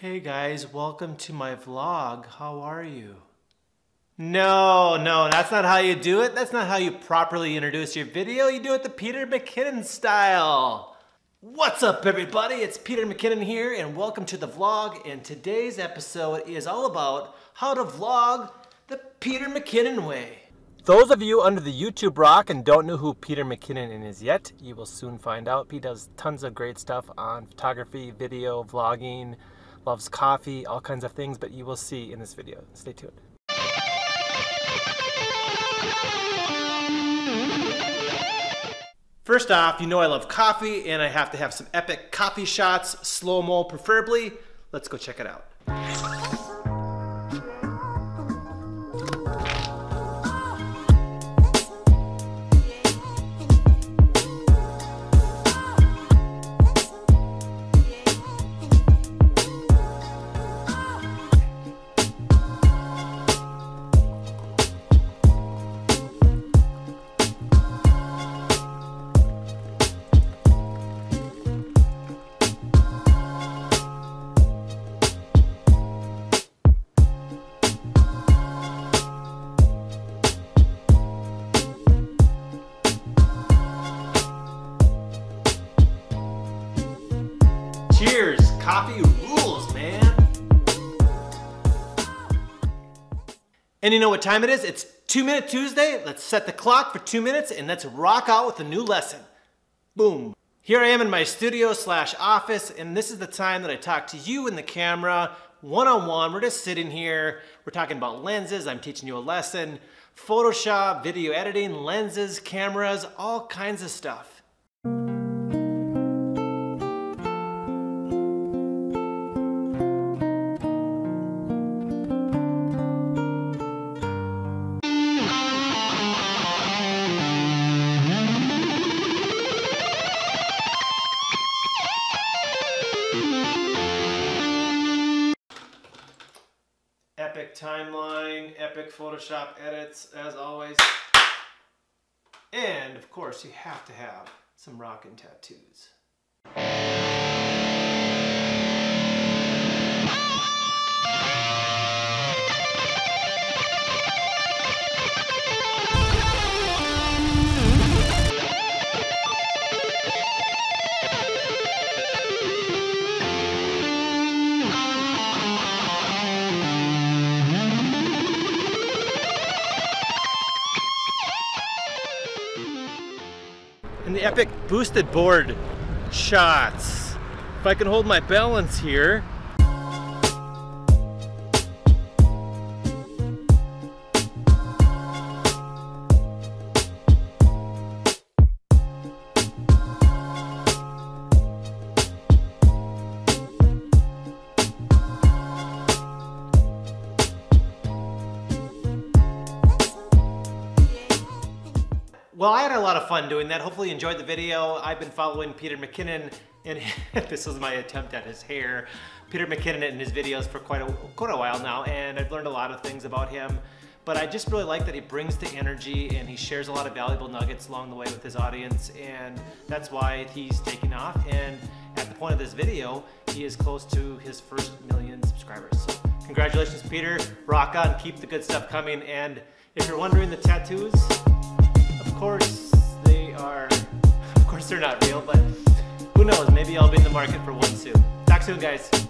Hey guys, welcome to my vlog. How are you? No, that's not how you do it. That's not how you properly introduce your video. You do it the Peter McKinnon style. What's up everybody? It's Peter McKinnon here and welcome to the vlog. And today's episode is all about how to vlog the Peter McKinnon way. Those of you under the YouTube rock and don't know who Peter McKinnon is yet, you will soon find out. He does tons of great stuff on photography, video, vlogging, loves coffee, all kinds of things, but you will see in this video. Stay tuned. First off, you know I love coffee and I have to have some epic coffee shots, slow-mo preferably. Let's go check it out. Cheers! Coffee rules, man! And you know what time it is? It's 2 Minute Tuesday. Let's set the clock for 2 minutes and let's rock out with a new lesson. Boom! Here I am in my studio slash office, and this is the time that I talk to you in the camera, one-on-one. We're just sitting here. We're talking about lenses. I'm teaching you a lesson. Photoshop, video editing, lenses, cameras, all kinds of stuff. Epic timeline, epic Photoshop edits, as always. And, of course, you have to have some rockin' tattoos. And the epic boosted board shots. If I can hold my balance here. Well, I had a lot of fun doing that. Hopefully you enjoyed the video. I've been following Peter McKinnon, and this was my attempt at his hair. Peter McKinnon and his videos for quite a while now, and I've learned a lot of things about him. But I just really like that he brings the energy and he shares a lot of valuable nuggets along the way with his audience, and that's why he's taking off. And at the point of this video, he is close to his first 1 million subscribers. So congratulations, Peter. Rock on, keep the good stuff coming. And if you're wondering the tattoos, of course they're not real, but who knows, maybe I'll be in the market for one soon. Talk soon, guys.